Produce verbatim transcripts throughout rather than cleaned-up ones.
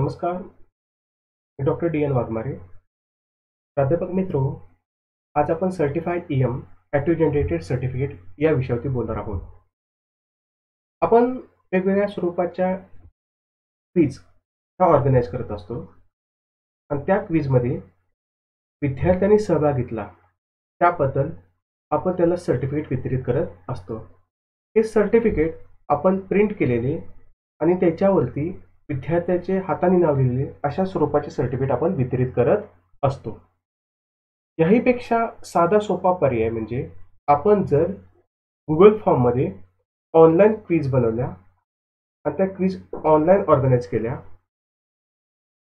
नमस्कार, मैं doctor D N N Waghmare. प्राध्यापक मित्रो, आज आपण certified EM active generated certificate या विषयावरती बोलणार आहोत। आपण वेगवेगळ्या स्वरूपाच्या क्विज ह्या ऑर्गनाइज करत असतो आणि त्या क्विजमध्ये विद्यार्थ्यांनी सहभाग घेतला त्याबद्दल आपण त्याला सर्टिफिकेट वितरित करत असतो। हे सर्टिफिकेट आपण प्रिंट केलेले आणि त्याच्यावरती विद्यार्थ्याचे हाताने नाव लिहिलेले अशा स्वरूपाचे सर्टिफिकेट आपण वितरित करत असतो। याहीपेक्षा साधा सोपा पर्याय म्हणजे आपण जर गूगल फॉर्ममध्ये ऑनलाईन क्विज बनवल्या आणि त्या क्विज ऑनलाईन ऑर्गनाइज केल्या,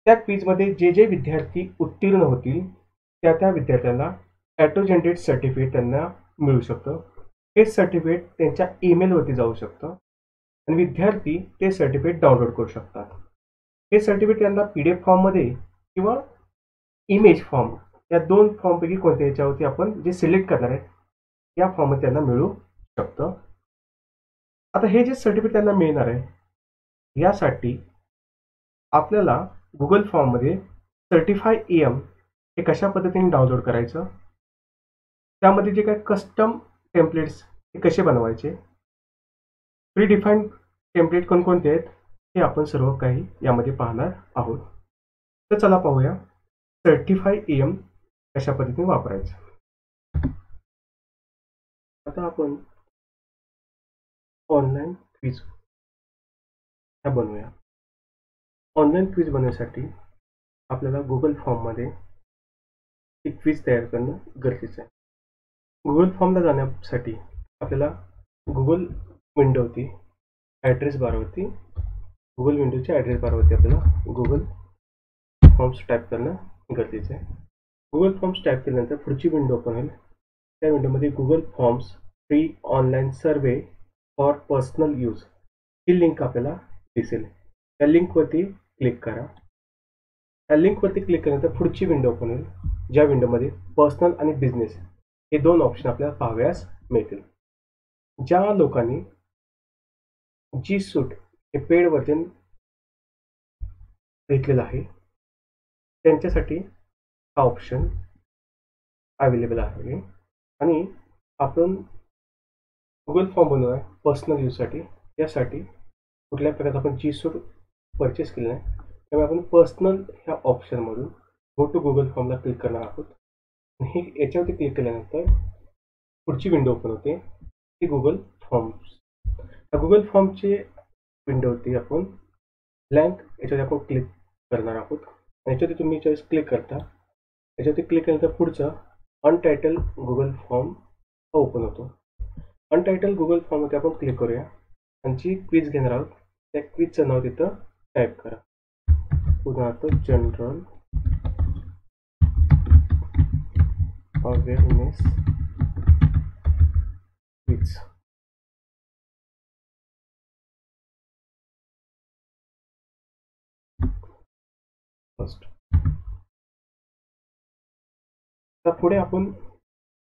त्या क्विजमध्ये जे जे विद्यार्थी उत्तीर्ण होतील त्या त्या विद्यार्थ्यांना ॲटो जनरेट सर्टिफिकेट त्यांना मिळू शकतं। हे सर्टिफिकेट त्यांच्या ईमेलवरती जाऊ शकतं आणि विद्यार्थी ते सर्टिफिकेट डाउनलोड करू शकतात। हे सर्टिफिकेट त्यांना पी डी एफ फॉर्ममध्ये किंवा इमेज फॉर्म या दोन फॉर्मपैकी कोणत्या याच्यावरती आपण जे सिलेक्ट करणार आहे या फॉर्ममध्ये त्यांना मिळू शकतं। आता हे जे सर्टिफिकेट त्यांना मिळणार आहे यासाठी आपल्याला गुगल फॉर्ममध्ये सर्टिफाईएम हे कशा पद्धतीने डाउनलोड करायचं, त्यामध्ये जे काय कस्टम टेम्पलेट्स हे कसे बनवायचे, प्री डिफाईंड टेम्पलेट कोणकोणते आहेत हे आपण सर्व काही यामध्ये पाहणार आहोत। तर चला पाहूया सर्टिफाईएम कशा पद्धतीने वापरायचं। आता आपण ऑनलाईन क्विज ह्या बनवूया। ऑनलाईन क्विज बनवण्यासाठी आपल्याला गुगल फॉर्ममध्ये एक क्विज तयार करणं गरजेचं आहे। गुगल फॉर्मला जाण्यासाठी आपल्याला गुगल विंडो होती ॲड्रेस बार होती गुगल विंडोच्या ॲड्रेस बार होती आपल्याला गुगल फॉर्म्स टाईप करणं गरजेचं आहे। गुगल फॉर्म्स टाईप केल्यानंतर पुढची विंडो ओपन होईल। त्या विंडोमध्ये Google forms free online survey for personal use ही लिंक आपल्याला दिसेल। त्या लिंकवरती क्लिक करा। त्या लिंकवरती क्लिक केल्यानंतर पुढची विंडो ओपन होईल ज्या विंडोमध्ये पर्सनल आणि बिझनेस हे दोन ऑप्शन आपल्याला पाहाव्यास मिळतील। ज्या लोकांनी जी सूट हे पेड वर्जन घेतलेलं आहे त्यांच्यासाठी हा ऑप्शन अवेलेबल आहे। आणि आपण गुगल फॉर्म बनवला आहे पर्सनल यूजसाठी, यासाठी कुठल्या प्रकारचा आपण जी सूट परचेस केलेला आहे त्यामुळे आपण पर्सनल ह्या ऑप्शनमधून गो टू गुगल फॉर्मला क्लिक करणार आहोत। आणि हे याच्यावरती क्लिक केल्यानंतर पुढची विंडो ओपन होते ती गुगल फॉर्म्स। गुगल फॉर्मचे विंडो होती आपण ब्लँक याच्यावरती आपण क्लिक करणार आहोत। याच्यावरती तुम्ही चॉईस क्लिक करता, याच्यावरती क्लिक केल्यानंतर पुढचा अनटायटल गुगल फॉर्म हा ओपन होतो। अनटायटल गुगल फॉर्मवरती आपण क्लिक करूया आणि जी क्विज घेणार आहोत त्या क्विजचं नाव तिथं टाईप करा। उदाहरणार्थ जनरल अवेअरनेस क्विज। आता पुढे आपण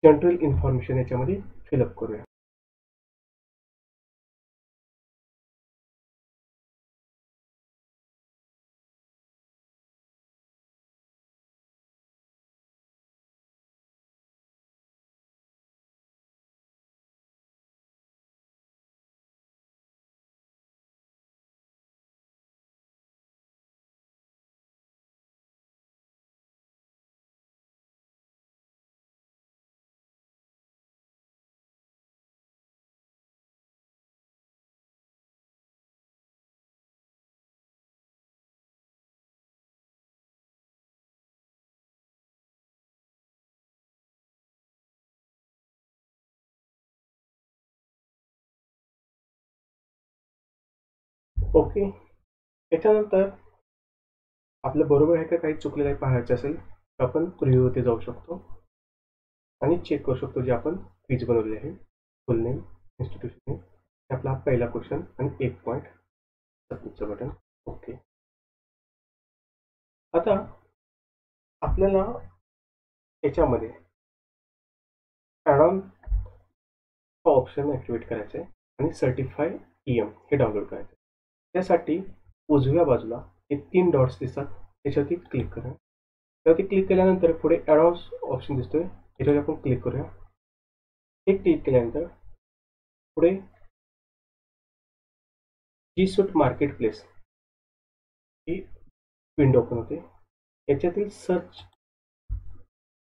जनरल इन्फॉर्मेशन याच्यामध्ये फिलअप करूया। ओके, याच्यानंतर आपलं बरोबर आहे का काही चुकलेलं आहे पाहायचं असेल तर आपण प्रिव्ह्यूवरती जाऊ शकतो आणि चेक करू शकतो जे आपण क्विज बनवलेली आहे। फुल नेम, इन्स्टिट्यूशन नेम, आपला पहिला क्वेश्चन आणि एक पॉईंट, सबमिटचं बटन, ओके। आता आपल्याला याच्यामध्ये ॲड ऑन ऑप्शन ॲक्टिवेट करायचं आहे आणि सर्टिफाईएम हे डाउनलोड करायचं आहे। त्यासाठी उजव्या बाजूला हे तीन डॉट्स दिसतात त्याच्यावरती क्लिक करा। त्यावरती क्लिक केल्यानंतर पुढे ॲडॉन्स ऑप्शन दिसतोय त्याच्यावर आपण क्लिक करूया। एक क्लिक केल्यानंतर पुढे जी सूट मार्केट प्लेस ही विंडो ओपन होते। याच्यातील सर्च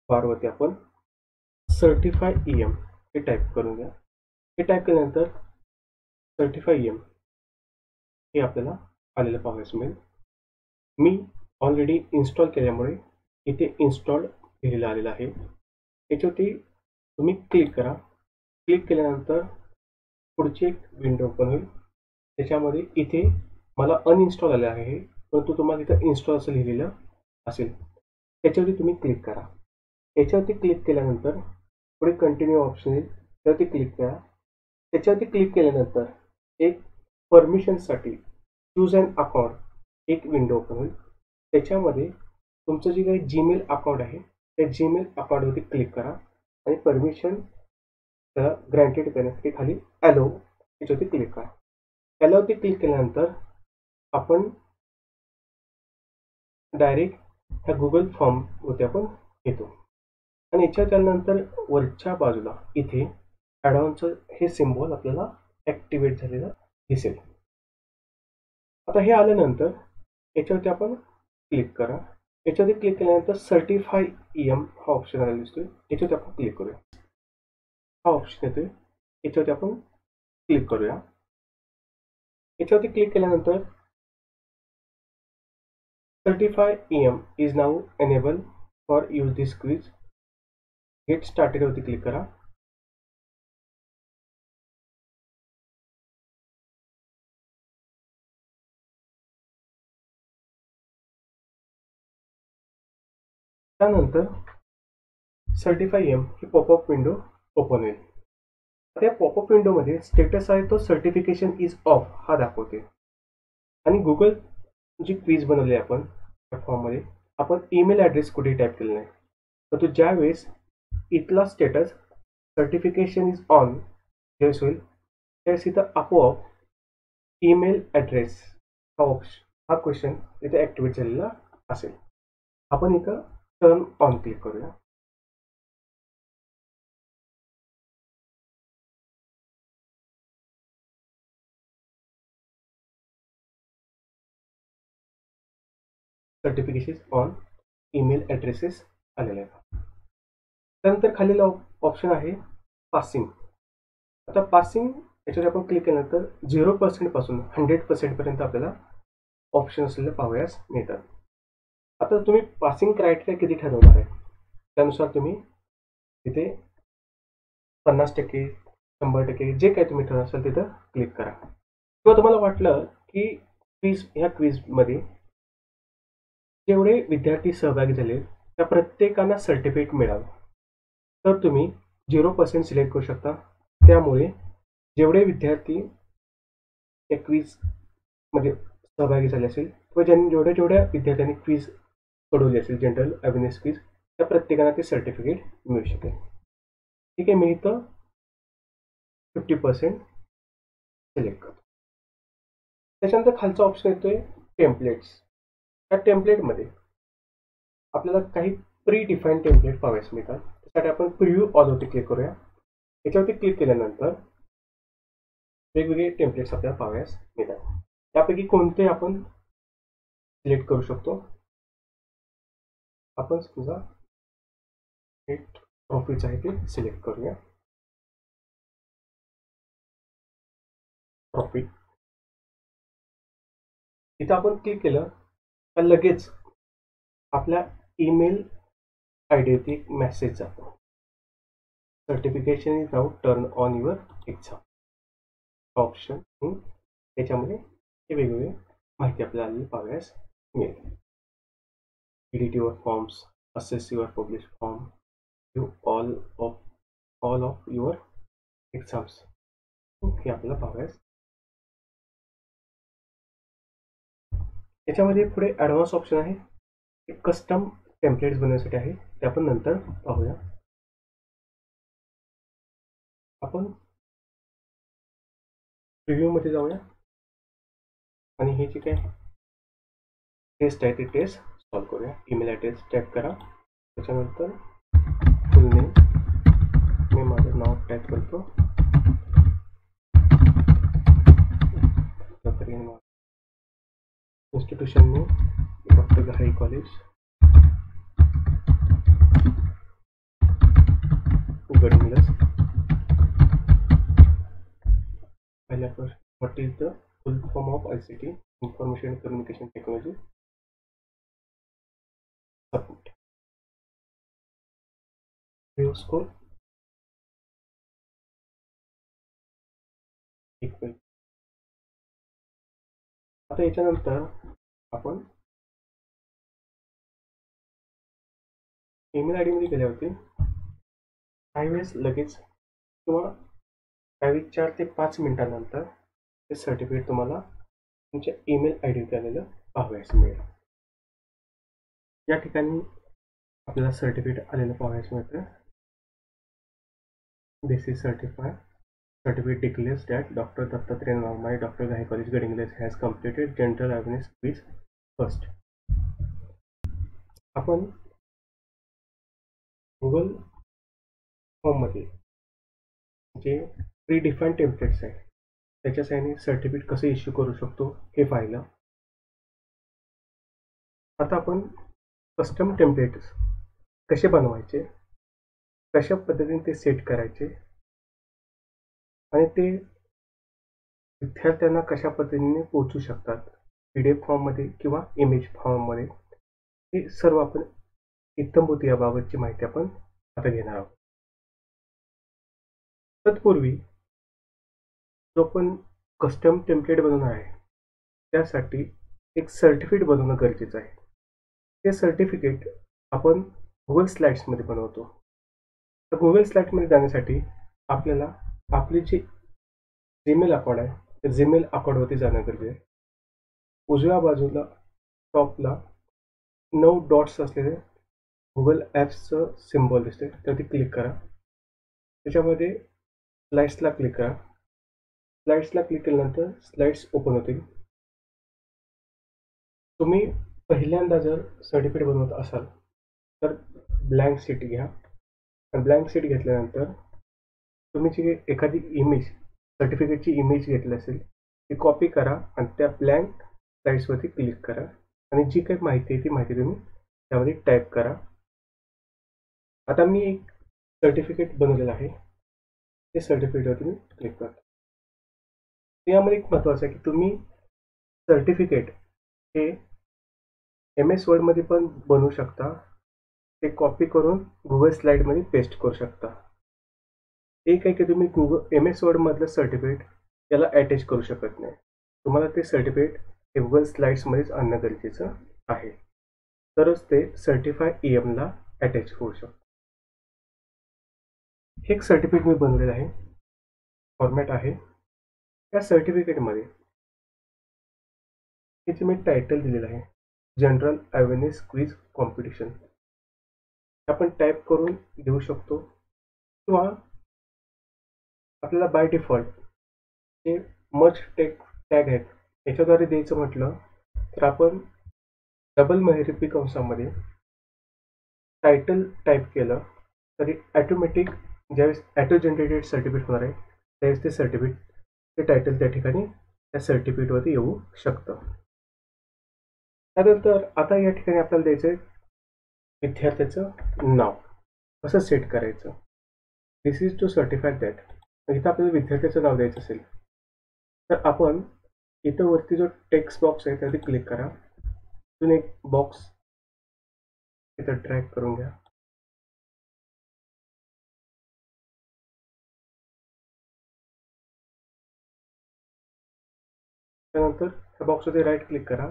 बारवरती आपण सर्टिफाय ईएम हे टाईप करून घ्या। हे टाईप केल्यानंतर सर्टिफाय ईएम हे आपल्याला आलेले पाहायला मिळेल। मी ऑलरेडी इंस्टॉल केल्यामुळे इथे इंस्टॉल दिलेला आलेला आहे। याच्यावरती तुम्ही क्लिक करा। क्लिक केल्यानंतर पुढची एक विंडो ओपन होईल त्याच्यामध्ये इथे मला अनइन्स्टॉल आले आहे परंतु तुम्हाला इथं इन्स्टॉल असं लिहिलेलं असेल त्याच्यावरती तुम्ही क्लिक करा। याच्यावरती क्लिक केल्यानंतर पुढे कंटिन्यू ऑप्शन येईल त्यावरती क्लिक करा। त्याच्यावरती क्लिक केल्यानंतर एक परमिशनसाठी चूज ॲन अकाउंट एक विंडो ओपन होईल त्याच्यामध्ये तुमचं जे काही जीमेल अकाउंट आहे त्या जीमेल अकाउंटवरती क्लिक करा आणि परमिशन त्याला ग्रँटेड करण्यासाठी खाली ॲलो याच्यावरती क्लिक करा। ॲलोवरती क्लिक केल्यानंतर आपण डायरेक्ट ह्या गुगल फॉर्मवरती आपण येतो आणि याच्या त्यानंतर वरच्या बाजूला इथे ॲडॉनचं हे सिम्बॉल आपल्याला ॲक्टिवेट झालेला दिसेल। आता हे आल्यानंतर याच्यावरती आपण क्लिक करा। याच्यावरती क्लिक केल्यानंतर सर्टिफाय ईएम हा ऑप्शन आलेला दिसतोय याच्यावरती आपण क्लिक करूया। हा ऑप्शन येतोय याच्यावरती आपण क्लिक करूया। याच्यावरती क्लिक केल्यानंतर certify EM is now enable for use this quiz get started वरती क्लिक करा। त्यानंतर सर्टिफायएम ही पॉपअप विंडो ओपन होईल। आता या पॉपअप विंडोमध्ये स्टेटस आहे तो सर्टिफिकेशन इज ऑफ हा दाखवते आणि गुगल जी क्विज बनवली आहे आपण त्या फॉर्ममध्ये आपण ईमेल ॲड्रेस कुठे टाईप केला नाही परंतु ज्यावेळेस इथला स्टेटस सर्टिफिकेशन इज ऑन ज्यावेळेस होईल त्यावेळेस इथं आपोआप ईमेल ॲड्रेस हा ऑप्शन हा क्वेश्चन इथे ॲक्टिवेट झालेला असेल। आपण इथं टर्न ऑन क्लिक करूया। सर्टिफिकेशन ऑन ईमेल ॲड्रेसेस आलेले आहेत। त्यानंतर खालील ऑप्शन आहे पासिंग। आता पासिंग याच्यावर आपण क्लिक केल्यानंतर झिरो पर्सेंट पासून हंड्रेड पर्सेंट पर्यंत आपल्याला ऑप्शन असलेले पाहावयास मिळतात। आता तुम्ही पासिंग क्रायटेरिया किती ठरवणार आहे त्यानुसार तुम्ही तिथे पन्नास टक्के शंभर टक्के जे काही तुम्ही ठरवणार असाल तिथं क्लिक करा। किंवा तुम्हाला वाटलं की क्विज ह्या क्विजमध्ये जेवढे विद्यार्थी सहभागी झाले त्या प्रत्येकाला सर्टिफिकेट मिळावं तर तुम्ही झिरो पर्सेंट सिलेक्ट करू शकता। त्यामुळे जेवढे विद्यार्थी त्या क्विजमध्ये सहभागी झाले असेल किंवा ज्यांनी जेवढ्या जेवढ्या विद्यार्थ्यांनी क्विज सोडवली असेल जनरल अवेअरनेस क्विज त्या प्रत्येकाला ते सर्टिफिकेट मिळू शकेल। ठीक आहे मी इथं फिफ्टी पर्सेंट सिलेक्ट करतो। त्याच्यानंतर खालचा ऑप्शन येतोय टेम्पलेट्स। या टेम्पलेटमध्ये आपल्याला काही प्री डिफाईन टेम्पलेट पाहायला मिळतात त्यासाठी आपण प्रिव्ह्यू ऑलवरती क्लिक करूया। याच्यावरती क्लिक केल्यानंतर वेगवेगळे टेम्पलेट्स आपल्याला पाहायला मिळतात त्यापैकी कोणते आपण सिलेक्ट करू शकतो। आपण समजा एक ट्रॉफीच आहे ते सिलेक्ट करूया ट्रॉफी। इथं आपण क्लिक केलं तर लगेच आपल्या ईमेल आय डीवरती एक मेसेज जातो certification is now turn on your exam option त्याच्यामध्ये हे वेगवेगळे माहिती आपल्याला पाहावयास मिळेल। Edit your forms assess your publish form you all of all of your exams हे आपल्याला पाहावयास। याच्यामध्ये पुढे ॲडव्हान्स ऑप्शन आहे कस्टम टेम्पलेट्स बनवण्यासाठी आहे ते आपण नंतर पाहूया। आपण प्रिव्ह्यूमध्ये जाऊया आणि हे जे काय टेस्ट आहे ते टेस्ट सॉल्व करूया. ईमेल ॲड्रेस टाईप करा, त्याच्यानंतर फुलनेम, मी माझं नाव टाईप करतो, इंस्टिट्यूशन नेम डॉक्टर गै कॉलेज उघडलेस. पहिल्या पर what is the full form of ICT, information and communication technology. Submit. View score equal. आता याच्यानंतर आपण ईमेल आयडी मध्ये गेल्यावरती काही वेळेस लगेच किंवा काही चार ते पाच मिनिटांनंतर ते सर्टिफिकेट तुम्हाला तुमच्या ईमेल आय डीवरती आलेलं पाहावयास मिळेल. या ठिकाणी आपल्याला सर्टिफिकेट आलेलं पाहावयास मिळतं. This is certify. Certificate declares that doctor Dattatray Waghmare doctor गै college Gadhinglaj has completed general awareness quiz first. आपण गुगल फॉर्ममध्ये जे प्री डिफाईन टेम्पलेट्स आहेत त्याच्या साह्याने सर्टिफिकेट कसे इश्यू करू शकतो हे पाहिलं. आता आपण कस्टम टेम्पलेट्स कसे बनवायचे, कशा पद्धतीने ते सेट करायचे आणि ते विद्यार्थ्यांना कशा पद्धतीने पोहोचू शकतात पी डी एफ फॉर्ममध्ये किंवा इमेज फॉर्ममध्ये, हे सर्व आपण इत्थंभूत याबाबतची माहिती आपण आता घेणार आहोत. तत्पूर्वी जो पण कस्टम टेम्पलेट बनवणार आहे त्यासाठी एक सर्टिफिकेट बनवणं गरजेचं आहे. ते सर्टिफिकेट आपण गुगल स्लाइड्समध्ये बनवतो. तर गुगल स्लाइड्समध्ये जाण्यासाठी आपल्याला आपली जी जीमेल अकाउंट आहे त्या जीमेल अकाउंटवरती जाणं गरजेचं आहे. उजव्या बाजूला टॉपला नऊ डॉट्स असलेले गुगल ॲप्सचं सिम्बॉल दिसते, त्यावरती क्लिक करा. त्याच्यामध्ये स्लाइड्सला क्लिक करा. स्लाइड्सला क्लिक केल्यानंतर स्लाइड्स ओपन होतील. तुम्ही पहिल्यांदा जर सर्टिफिकेट बनवत असाल तर ब्लँक शीट घ्या आणि ब्लँक शीट घेतल्यानंतर तुम्ही जी एखादी इमेज सर्टिफिकेटची इमेज घेतली असेल ती कॉपी करा आणि त्या ब्लँक स्लाइड्सवरती क्लिक करा आणि जी काही माहिती आहे ती माहिती तुम्ही त्यामध्ये टाईप करा. आता मी एक सर्टिफिकेट बनवलेलं आहे, ते सर्टिफिकेटवरती मी क्लिक करतो. यामध्ये एक महत्त्वाचं आहे की तुम्ही सर्टिफिकेट हे एम एस वर्डमध्ये पण बनवू शकता, ते कॉपी करून गुगल स्लाइडमध्ये पेस्ट करू शकता. एक आहे की तुम्ही गुगल एम एस वर्डमधलं सर्टिफिकेट याला अटॅच करू शकत नाही, तुम्हाला ते सर्टिफिकेट हे गुगल स्लाइड्समध्येच आणणं गरजेचं आहे, तरच ते सर्टिफाय ईएमला अटॅच होऊ शकतं. हे एक सर्टिफिकेट मी बनवलेलं आहे, फॉर्मॅट आहे. या सर्टिफिकेटमध्ये याचे मी टायटल दिलेलं आहे जनरल अवेअरनेस क्विज कॉम्पिटिशन, आपण टाईप करून देऊ शकतो किंवा आपल्याला बाय डिफॉल्ट जे मच टेक टॅग आहेत याच्याद्वारे द्यायचं म्हटलं तर आपण डबल महिरपी कंसामध्ये टायटल टाईप केलं तरी ॲटोमॅटिक ज्यावेळेस ॲटो जनरेटेड सर्टिफिकेट होणार आहे त्यावेळेस ते सर्टिफिकेट ते टायटल त्या ठिकाणी त्या सर्टिफिकेटवरती येऊ शकतं. त्यानंतर आता या ठिकाणी आपल्याला द्यायचं आहे विद्यार्थ्याचं नाव कसं सेट करायचं. This is to certify that. इथं आपल्याला विद्यार्थ्याचं नाव द्यायचं असेल तर आपण इथं वरती जो टेक्स्ट बॉक्स आहे त्यावरती क्लिक करा. अजून एक बॉक्स इथं ड्रॅग करून घ्या. त्यानंतर ह्या बॉक्समध्ये राईट क्लिक करा,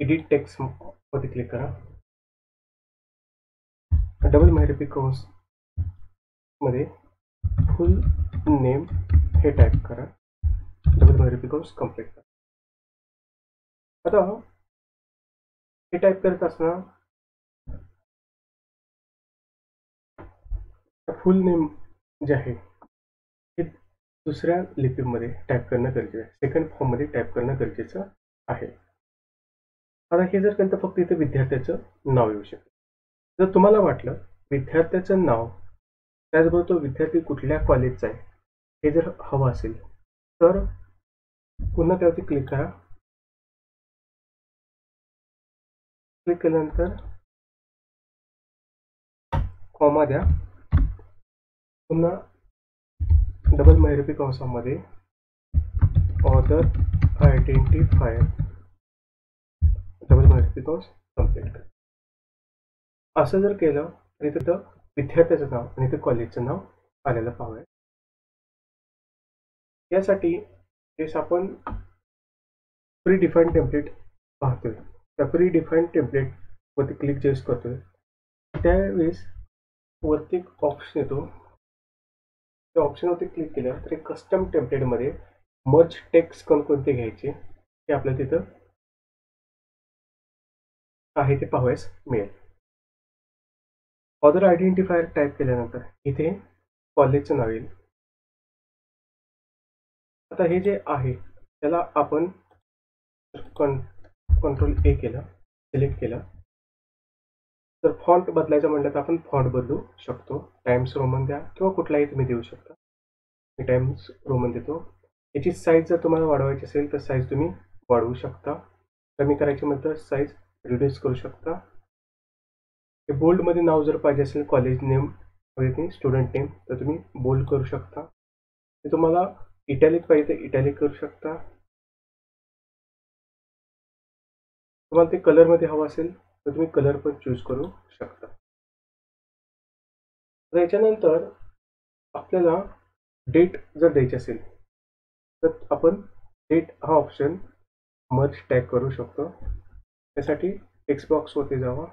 एडिट टेक्स्ट वरती क्लिक करा. डबल महिरपी कंस मध्ये फुल नेम हे टाईप करा, डबल महिरपी कंस कंप्लीट करा. आता हे टाईप करत असताना फुल नेम जे आहे दुसऱ्या लिपीमध्ये टाईप करणं गरजेचं आहे, सेकंड फॉर्ममध्ये टाईप करणं गरजेचं आहे. आता हे जर केलं तर फक्त इथे विद्यार्थ्याचं नाव येऊ शकतं। जर तुम्हाला वाटलं विद्यार्थ्याचं नाव त्याचबरोबर तो विद्यार्थी कुठल्या कॉलेजचा आहे हे जर हवं असेल तर पुन्हा त्यावरती क्लिक करा। क्लिक केल्यानंतर कॉमा द्या, पुन्हा डबल महिरपी कंसामध्ये ऑथर आयडेंटिफायर डबल महिरपी कंस कंप्लीट करा। असं जर केलं तर इथे विद्यार्थ्याचं नाव आणि इथे कॉलेजचं नाव आलेलं पाहावे। यासाठी जस आपण प्री डिफाईंड टेम्पलेट पाहतोय त्या प्री डिफाईंड टेम्पलेट वरती क्लिक जेस करतोय त्यावेळेस वरती एक ऑप्शन येतो, त्या ऑप्शनवरती क्लिक केल्यावर तर कस्टम टेम्पलेटमध्ये मर्ज टेक्स्ट कोणकोणते घ्यायचे ते आपल्याला तिथं आहे ते पाहायस मिळेल। ऑदर आयडेंटिफायर टाईप केल्यानंतर इथे कॉलेजचं नाव येईल। आता हे जे आहे त्याला आपण कंट्रोल ए केला, सिलेक्ट केला तर फॉन्ट बदलायचा म्हटलं तर आपण फॉन्ट बदलू शकतो। टाइम्स रोमन द्या किंवा कुठलाही तुम्ही देऊ शकता, मी टाइम्स रोमन देतो। याची साईज जर तुम्हाला वाढवायची असेल तर साईज तुम्ही वाढवू शकता, कमी करायची म्हणतात साईज रिड्यूस करू शकता। हे बोल्डमध्ये नाव जर पाहिजे असेल कॉलेज नेम वगैरे स्टुडंट नेम तर तुम्ही बोल्ड करू शकता। हे तुम्हाला इटॅलिक पाहिजे तर इटॅलिक करू शकता। तुम्हाला ते कलरमध्ये हवं असेल तर तुम्ही कलर पण चूज करू शकता। त्याच्यानंतर आपल्याला डेट जर द्यायची असेल तर आपण डेट हा ऑप्शन मर्ज टॅग करू शकतो। त्यासाठी टेक्स्ट बॉक्सवरती जावा,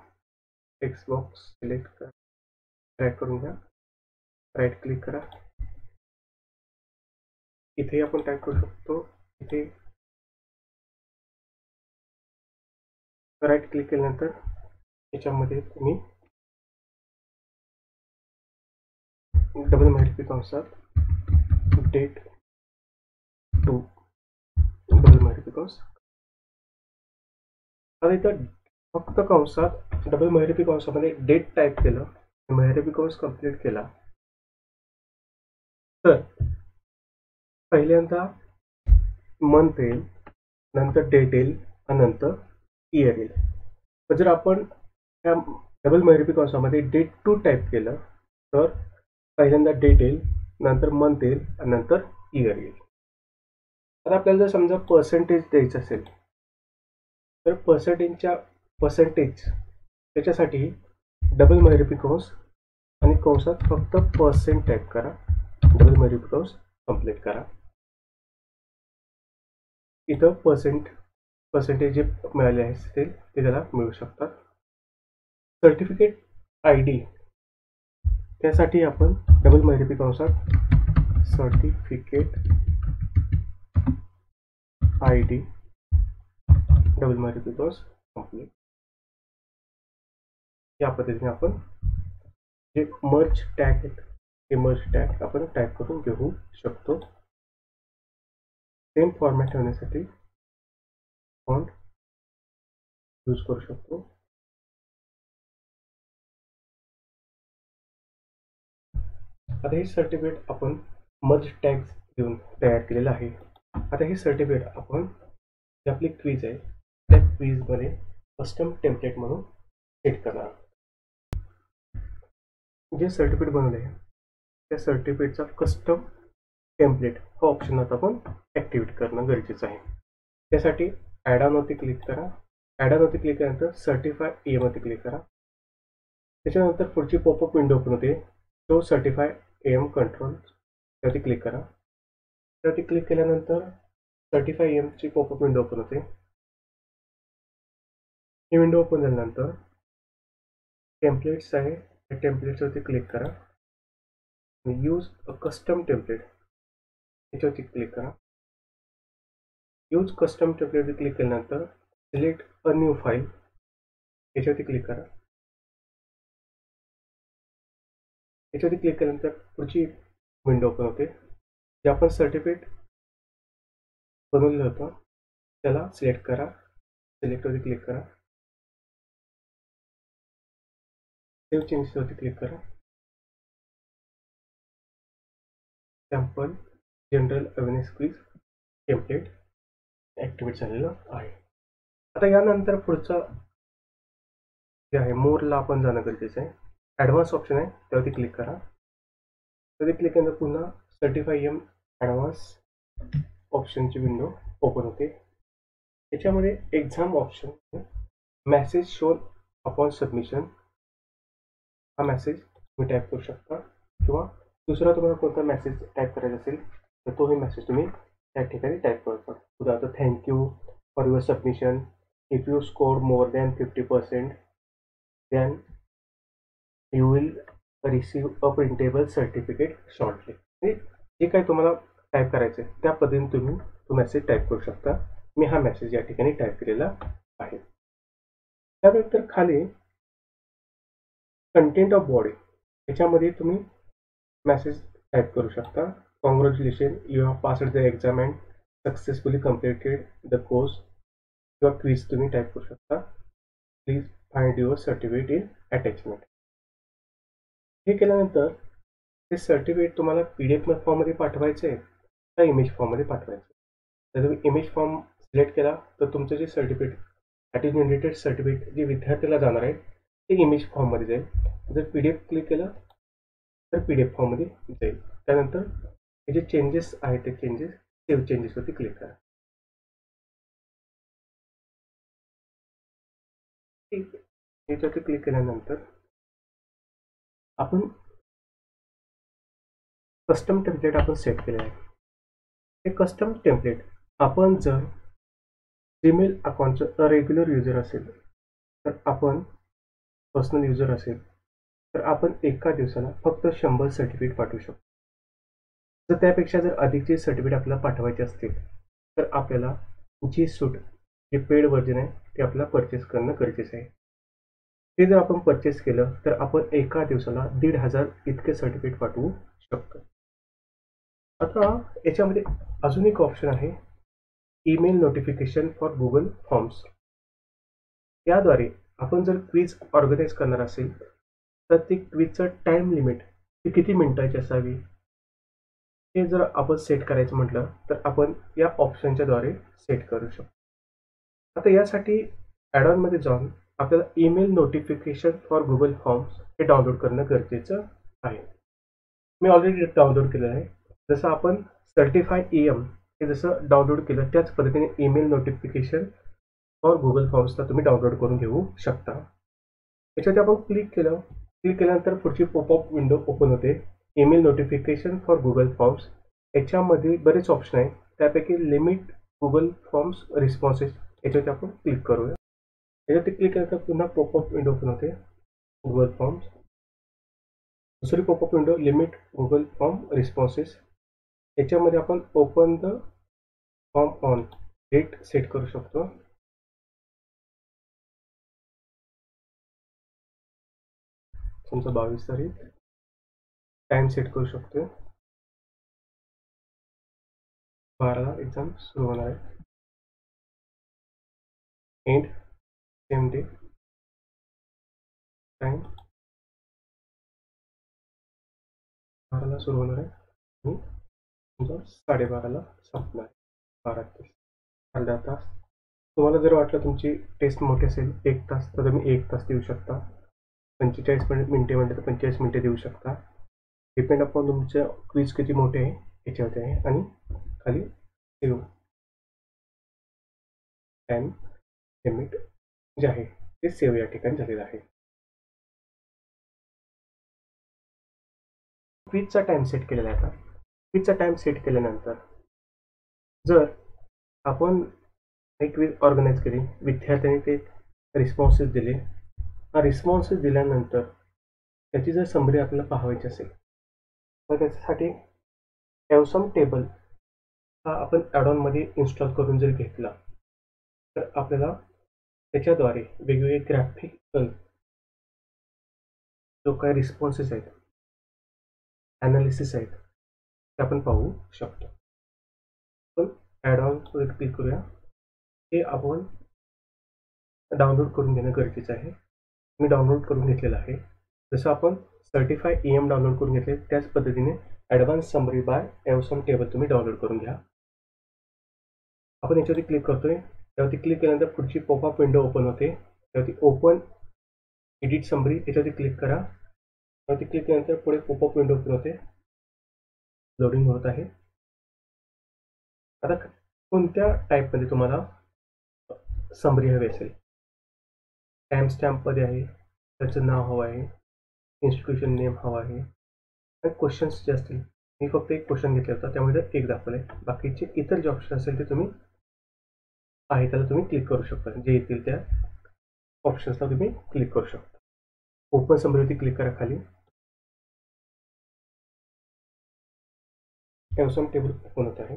टेक्स्ट बॉक्स सिलेक्ट करा, ड्रॅग करून घ्या, राईट क्लिक करा, इथे आपण टाईप करू शकतो, इथे राईट क्लिक केल्यानंतर याच्यामध्ये तुम्ही डबल महिरपी कंसात डेट टू डबल महिरपी कंस। आता इथं फक्त कंसात डबल महिरपी कंसामध्ये डेट टाईप केलं, महिरपी कंस कंप्लीट केला तर पहिल्यांदा मंथ येईल, नंतर डेट येईल आणि नंतर इयर येईल। जर आपण या डबल महिरपी कंसामध्ये डेट टू टाईप केलं तर पहिल्यांदा डेट येईल, नंतर मंथ येईल आणि नंतर इयर येईल। आता आपल्याला जर समजा पर्सेंटेज द्यायचं असेल तर पर्सेंटेजच्या पर्सेंटेज त्याच्यासाठी डबल महिरपी कंस आणि कंसात फक्त पर्सेंट टाईप करा, डबल महिरपी कंस कंप्लीट करा। इथं पर्सेंट पर्सेंटेज जे मिळाले असतील ते त्याला मिळू शकतात। सर्टिफिकेट आय डी त्यासाठी आपण डबल महिरपी कंसात सर्टिफिकेट आय डी डबल महिरपी कंस कंप्लीट। या पद्धतीने आपण जे मर्ज टॅग आहेत ते मर्ज टॅग आपण टाईप करून घेऊ शकतो। सेम फॉर्मॅट ठेवण्यासाठी फॉन्ट यूज करू शकतो। आता हे सर्टिफिकेट आपण मर्ज टॅग्स देऊन तयार केलेलं आहे। आता हे सर्टिफिकेट आपण जी आपली क्वीज आहे त्या क्वीजमध्ये कस्टम टेम्पलेट म्हणून सेट करणार। जे सर्टिफिकेट बनवले आहे त्या सर्टिफिकेटचा कस्टम टेम्पलेट हा ऑप्शन आता आपण ॲक्टिवेट करणं गरजेचं आहे। त्यासाठी ॲड ऑनवरती क्लिक करा, ॲड ऑनवरती क्लिक केल्यानंतर सर्टिफाय एम वरती क्लिक करा। त्याच्यानंतर पुढची पॉपअप विंडो ओपन होते, तो सर्टिफाय एम कंट्रोल त्यावरती क्लिक करा। त्यावरती क्लिक केल्यानंतर सर्टिफाय एमची पॉपअप विंडो ओपन होते। ही विंडो ओपन झाल्यानंतर टेम्पलेट्स आहे त्या टेम्पलेट्सवरती क्लिक करा, यूज अ कस्टम टेम्पलेट याच्यावरती क्लिक करा। यूज कस्टम टेम्पलेटवर क्लिक केल्यानंतर सिलेक्ट अ न्यू फाईल याच्यावरती क्लिक करा। याच्यावरती क्लिक केल्यानंतर पुढची विंडो ओपन होते, जे आपण सर्टिफिकेट बनवलेलं होतं त्याला सिलेक्ट करा, सिलेक्ट वरती क्लिक करा, सेव चेंजेस वरती क्लिक करा, sample general awareness quiz template activate झालेला आहे। आता यानंतर पुढचा जे आहे मोरला आपण जाणं गरजेचं आहे, ॲडव्हान्स ऑप्शन आहे त्यावरती क्लिक करा, त्यावरती क्लिक केल्यानंतर पुन्हा सर्टिफाईएम ॲडव्हान्स ऑप्शनची विंडो ओपन होते। याच्यामध्ये exam option message shown upon submission हा मेसेज तुम्ही टाईप करू शकता किंवा दुसरा तुम्हाला कोणता मेसेज टाईप करायचा असेल तर तोही मेसेज तुम्ही त्या ठिकाणी टाईप करू शकता। उदाहरणार्थ thank you for your submission if you score more than fifty percent then you will receive a printable certificate shortly. जे काही तुम्हाला टाईप करायचं आहे त्या पद्धतीने तुम्ही तो मेसेज टाईप करू शकता। मी हा मेसेज या ठिकाणी टाईप केलेला आहे। त्यानंतर खाली कंटेंट ऑफ बॉडी याच्यामध्ये तुम्ही मेसेज टाईप करू शकता। Congratulation you have passed the exam and successfully completed the course किंवा क्विज तुम्ही टाईप करू शकता। Please find your certificate in attachment. हे केल्यानंतर ते सर्टिफिकेट तुम्हाला पी डी एफ फॉर्ममध्ये पाठवायचे आहे का इमेज फॉर्ममध्ये पाठवायचे। जर तुम्ही इमेज फॉर्म सिलेक्ट केला तर तुमचं जे सर्टिफिकेट अटॅचमेंटेड सर्टिफिकेट जे विद्यार्थ्याला जाणार आहे ते इमेज फॉर्ममध्ये जाईल। जर पी डी एफ क्लिक केलं तर पी डी एफ फॉर्ममध्ये जाईल। त्यानंतर हे जे चेंजेस आहेत ते चेंजेस सेव्ह चेंजेसवरती क्लिक करा। ठीक आहे, याच्यावरती क्लिक केल्यानंतर आपण कस्टम टेम्पलेट आपण सेट केले आहे। हे कस्टम टेम्पलेट आपण जर जीमेल अकाउंटचं रेग्युलर यूजर असेल तर आपण पर्सनल यूजर असेल तर आपण एका दिवसाला फक्त शंभर सर्टिफिकेट पाठवू शकतो। जर त्यापेक्षा जर अधिकचे सर्टिफिकेट आपल्याला पाठवायचे असतील तर आपल्याला जी सूट जे पेड व्हर्जन आहे ते आपल्याला परचेस करणं गरजेचं आहे। ते जर आपण परचेस केलं तर आपण एका दिवसाला दीड हजार इतके सर्टिफिकेट पाठवू शकतो। आता याच्यामध्ये अजून एक ऑप्शन आहे email notification for Google forms. याद्वारे आपण जर क्विज ऑर्गनाइज करणार असेल तर ती क्विजचं टाईम लिमिट ती किती मिनिटाची असावी हे जर आपण सेट करायचं म्हटलं तर आपण या ऑप्शनच्या द्वारे सेट करू शकतो। आता यासाठी ॲड ऑनमध्ये जाऊन आपल्याला email notification for Google forms हे डाउनलोड करणं गरजेचं आहे। मी ऑलरेडी डाउनलोड केलेलं आहे। जसं आपण सर्टिफाईएम हे जसं डाउनलोड केलं त्याच पद्धतीने ईमेल नोटिफिकेशन फॉर गुगल फॉर्म्सला तुम्ही डाउनलोड करून घेऊ शकता। याच्यावरती आपण क्लिक केलं, क्लिक केल्यानंतर पुढची पॉपअप विंडो ओपन होते। Email notification for Google forms याच्यामध्ये बरेच ऑप्शन आहेत त्यापैकी लिमिट गुगल फॉर्म्स रिस्पॉन्सेस याच्यावरती आपण क्लिक करूया। याच्यावरती क्लिक केल्यानंतर पुन्हा पॉपअप विंडो ओपन होते गुगल फॉर्म्स। दुसरी popup window limit Google form responses याच्यामध्ये आपण open the form on date set करू शकतो। समजा बावीस तारीख टाइम सेट करू शकतो। बाराला एक्झाम सुरू होणार आहे। एंड सेम डे टाइम बाराला सुरू होणार आहे, साडे बाराला संपणार, बारा तास अर्धा तास। तुम्हाला जर वाटलं तुमची टेस्ट मोठी असेल एक तास तर तुम्ही एक तास देऊ शकता। पंचेचाळीस मिनिटे म्हणजे तर पंचेचाळीस मिनिटे देऊ शकता। डिपेंड अपॉन तुमचं क्विज किती मोठे आहे याच्यावरती आहे। आणि खाली सेव्ह टाइम लिमिट जे आहे ते सेव्ह या ठिकाणी झालेलं आहे। क्विजचा टाइम सेट केलेला आहे। आता क्विजचा टाइम सेट केल्यानंतर जर आपण एक क्विज ऑर्गनाइज केली, विद्यार्थ्यांनी ते रिस्पॉन्सेस दिले, हा रिस्पॉन्सेस दिल्यानंतर त्याची जर समरी आपल्याला पाहायची असेल तर त्याच्यासाठी एवसम टेबल हा आपण ॲडऑनमध्ये इन्स्टॉल करून जर घेतला तर आपल्याला त्याच्याद्वारे वेगवेगळे ग्राफिकल जो काही रिस्पॉन्सेस आहेत ॲनालिसिस आहेत आपण पाहू शकतो। पण ॲड ऑन क्लिक करूया। हे आपण डाउनलोड करून घेणं गरजेचं आहे। मी डाउनलोड करून घेतलेला आहे। जसं आपण सर्टिफाय ईएम डाउनलोड करून घेतले त्याच पद्धतीने advance summary by awesome table तुम्ही डाउनलोड करून घ्या। आपण याच्यावरती क्लिक करतोय, त्यावरती क्लिक केल्यानंतर पुढची पॉपअप विंडो ओपन होते। त्यावरती ओपन एडिट समरी याच्यावरती क्लिक करा। त्यावरती क्लिक केल्यानंतर पुढे पॉपअप विंडो ओपन होते, लोडिंग होत आहे। आता कोणत्या टाईपमध्ये तुम्हाला समरी हवी असेल, टाइम स्टॅम्पमध्ये आहे, त्याचं नाव हवं आहे, इंस्टिट्यूशन नेम हवा आहे आणि क्वेश्चन्स जे असतील, मी फक्त एक क्वेश्चन घेतला होता त्यामध्ये एक दाखवलं आहे। बाकीचे इतर जे ऑप्शन असेल ते तुम्ही आहे त्याला तुम्ही क्लिक करू शकता, जे येतील त्या ऑप्शन्सला तुम्ही क्लिक करू शकता। ओपन समरीवरती क्लिक करा, खाली एमसॉम टेबल ओपन होत आहे।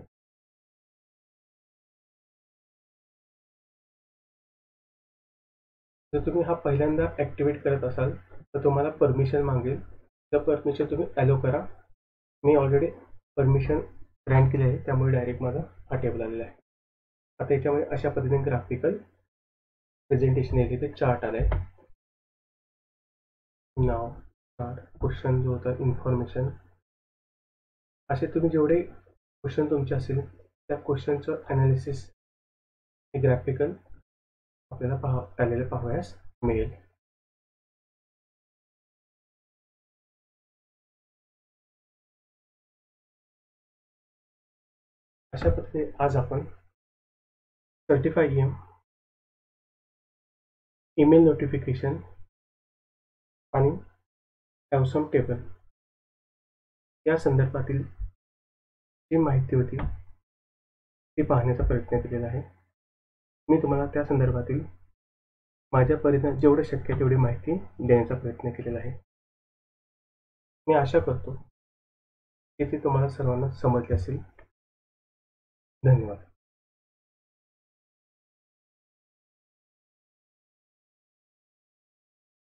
जर तुम्ही हा पहिल्यांदा ॲक्टिवेट करत असाल तर तुम्हाला परमिशन मागेल, त्या परमिशन तुम्ही ॲलो करा। मी ऑलरेडी परमिशन ग्रँट केली आहे त्यामुळे डायरेक्ट माझा हा टेबल आलेला आहे। आता याच्यामध्ये अशा पद्धतीने ग्राफिकल प्रेझेंटेशन येते, ते चार्ट आलं आहे, नाव, क्वेश्चन जो होता इन्फॉर्मेशन, असे तुम्ही जेवढे क्वेश्चन तुमचे असेल त्या क्वेश्चनचं ॲनालिसिस हे ग्राफिकल आपल्याला पाहा आलेले पाहावयास मिळेल। अशा पद्धतीने आज आपण सर्टिफाईएम, ईमेल नोटिफिकेशन आणि एमसॉम टेबल या संदर्भातील जी माहिती होती ती पाहण्याचा प्रयत्न केलेला आहे। मी तुम्हाला त्या संदर्भातील माझ्यापर्यंत जेवढं शक्य तेवढी माहिती देण्याचा प्रयत्न केलेला आहे। मी आशा करतो की ते तुम्हाला सर्वांना समजले असेल। धन्यवाद।